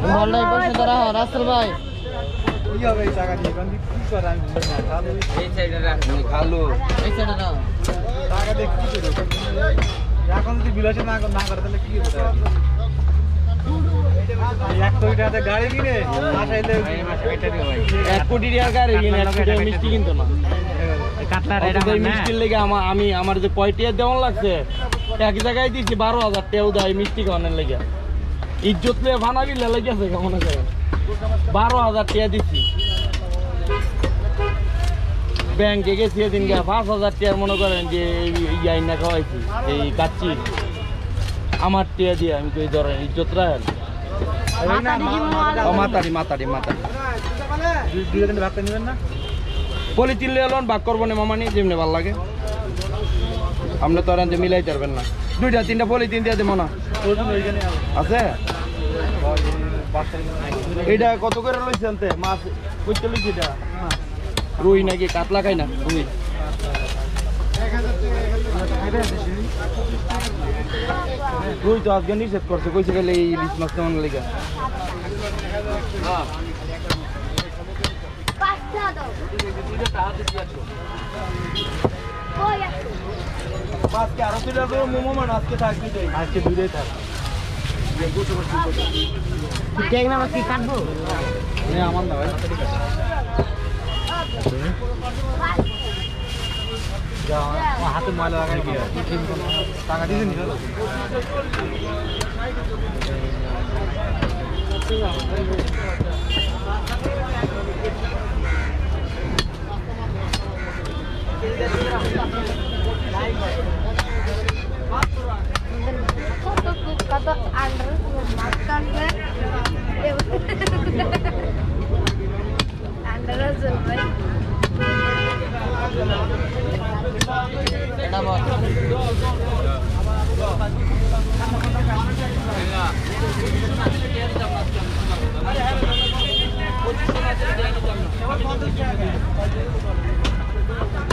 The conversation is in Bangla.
Bola itu saudara Rasul Bhai. Iya Bhai, saya kan ini kisaran kalau ini saudara kalau ini saudara. Saya kan itu saudara. Ya kan itu bilasnya nak kartanya ki saudara. Yak tuh itu ada gari gini. Masa itu এক কোটি টাকার গাড়ি কিনে এক কোটি মিষ্টি কিনতো না। কাটলার এটা মানে মিষ্টির লাগি আমি আমার যে কয়টিয়া দেওয়ান লাগছে এক জায়গায় দিছি 12000 টাকা উদাই মিষ্টি খাওয়ানোর লাগি। इज्जत ले भाना भी ले लगे से कौन है 12000 टिया दिसी बैंक के से दिन के 5000 टिया मन करें जे याई ना खावाईছি এই কাচ্চি আমার টিয়া দিয়ে আমি কই ধরে इज्जत রাখেন ও মাতারি মাতারি মাতারি দুই দিন ভাগ নেবেন না পলিথিন লেলন ভাগ করব না মামানি যেমনে ভাল লাগে আমরা তো আর এনে মিলাই পারবেন না দুইটা তিনটা পলিথিন দিয়ে দেব না আছে এটা কত করে লইছেন তে মাছ কইতে লইছি এটা রুই নাকি কাতলা খাই না তুমি 1000 রুই তো আজকে নিষেধ করছে কইছে গেলে এই 20 মাস তেমন লাগা হ্যাঁ পাঁচটা দাও দুইটা টাকা দিছি আছো ওয়া বাস কি আর দুইটা তো মোমো মান আজকে থাকবি তাই আজকে দুইটাই থাক Kata Andre makan kan Andre Zulfan nama